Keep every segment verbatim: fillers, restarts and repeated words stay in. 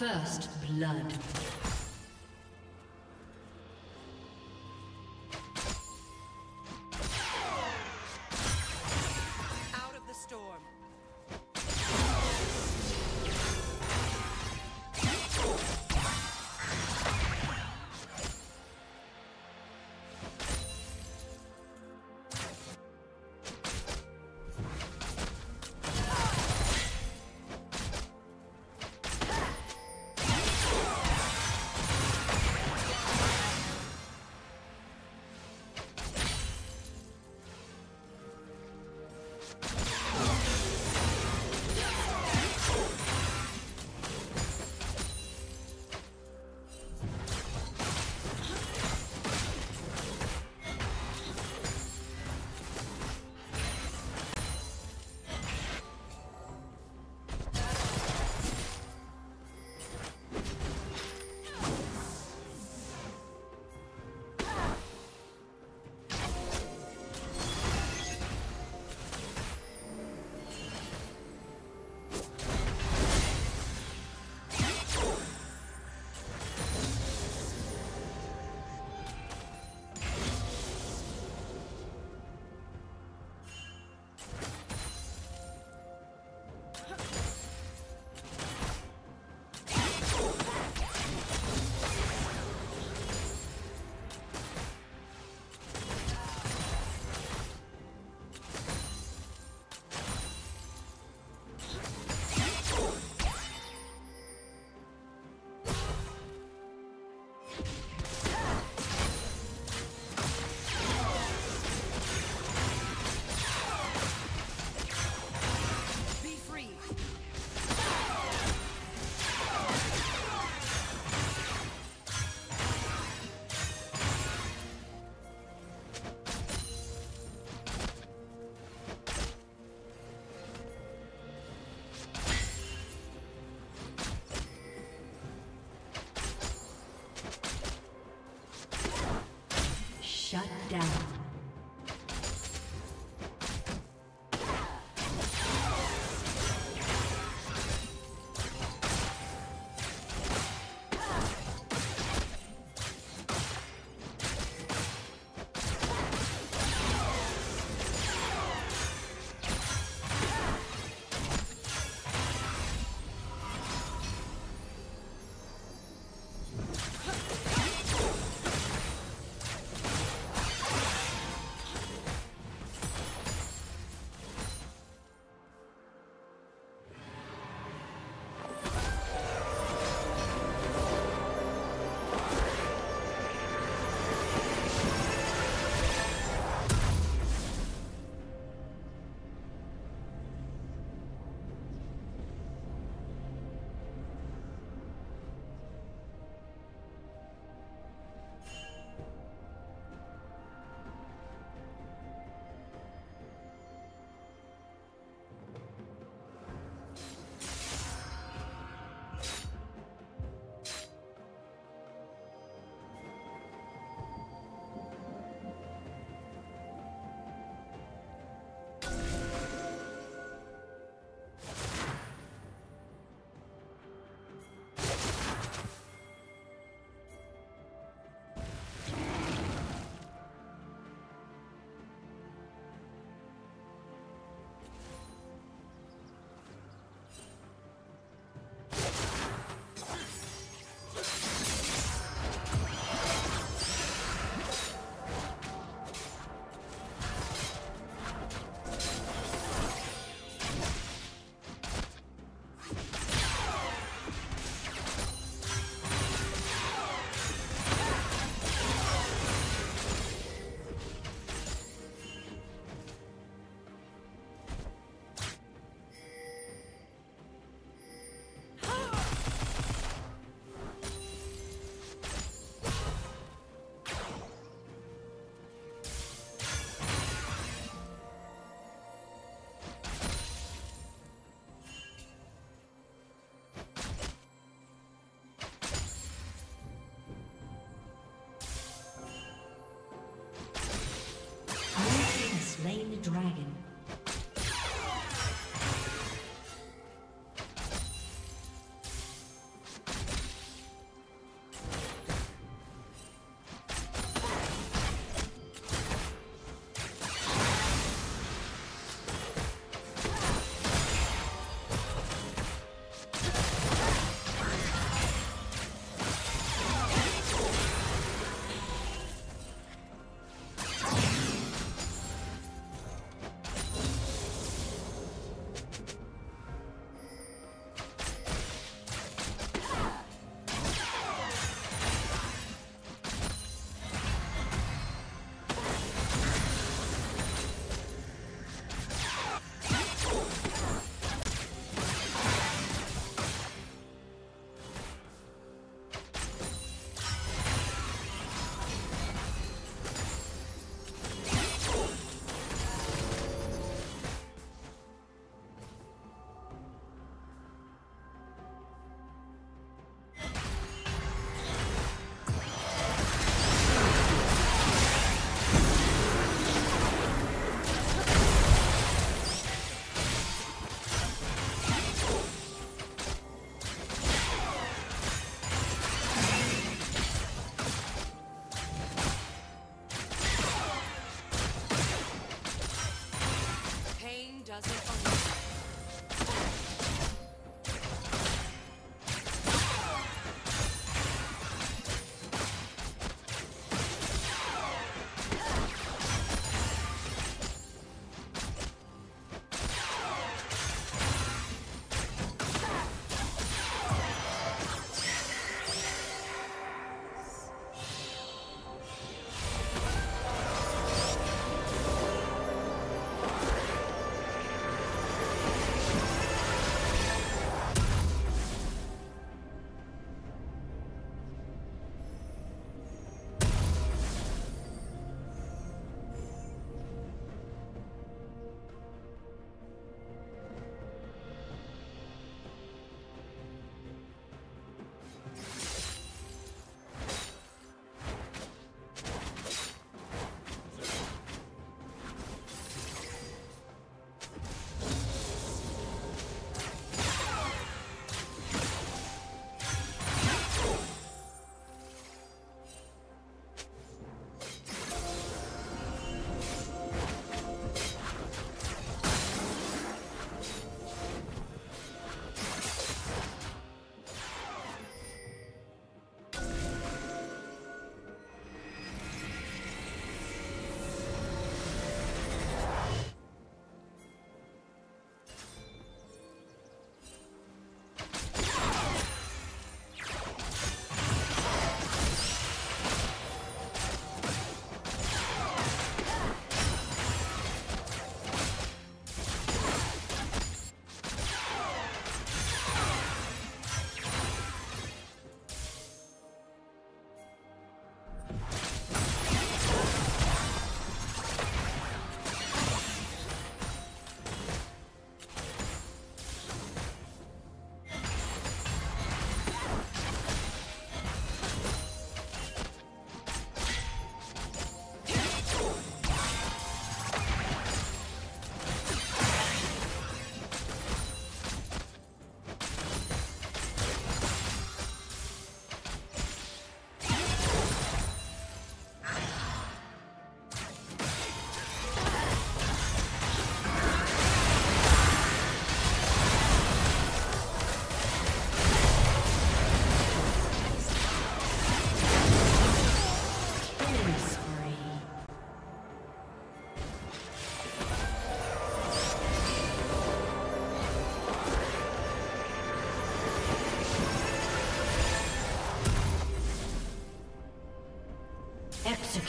First blood. Shut down. Dragon.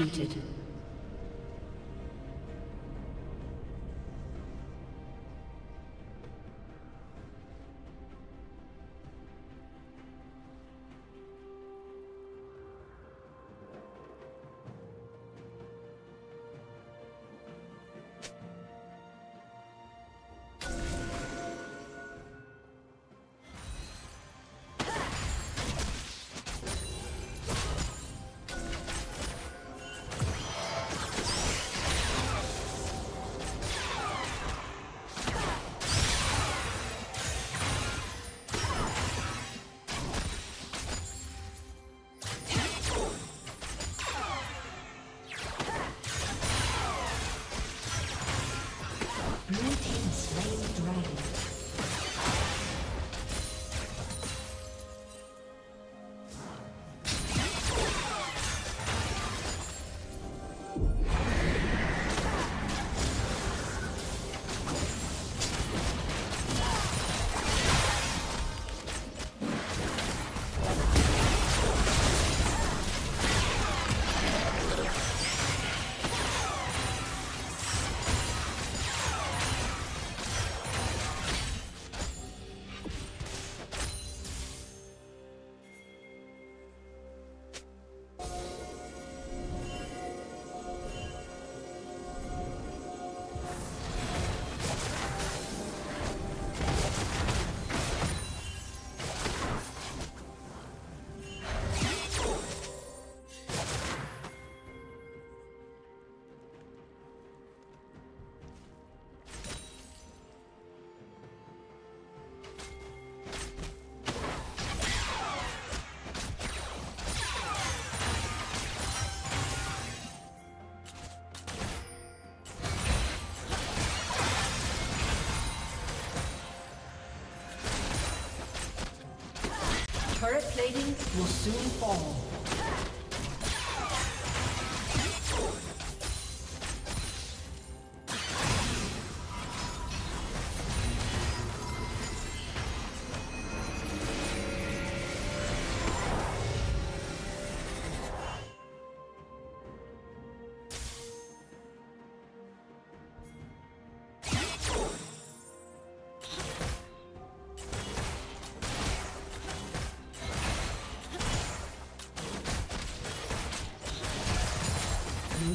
executed. Turret plating will soon fall. Blue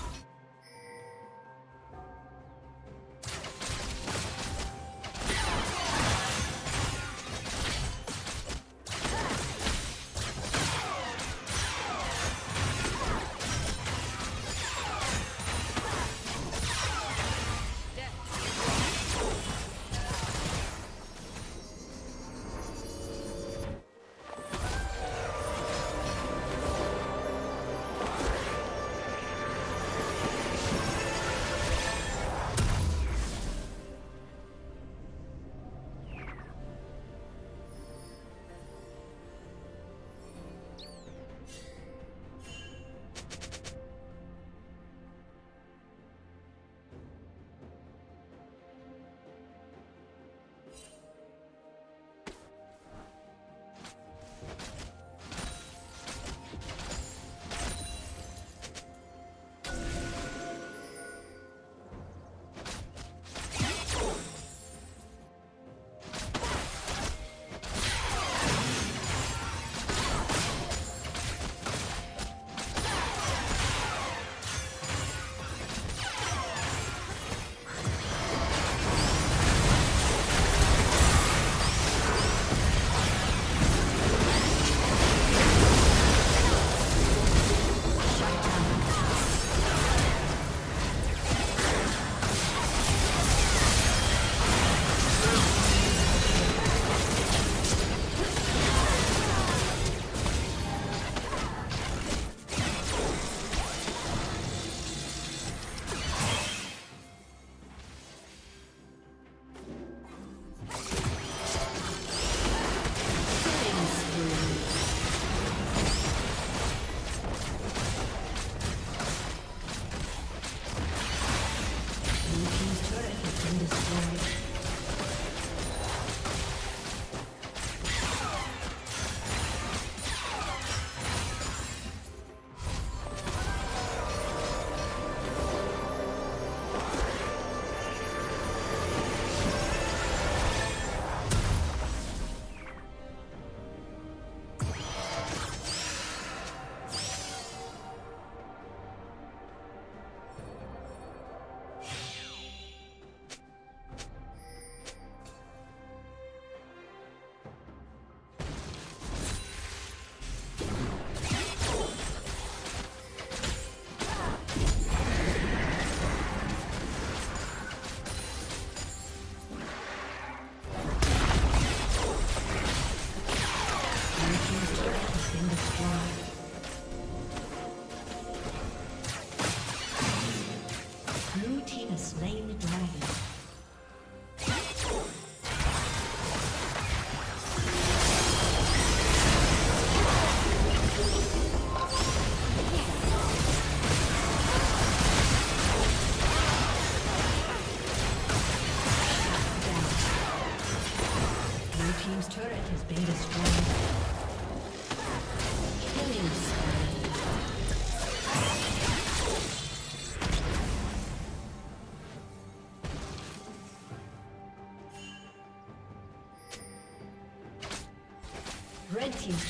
team's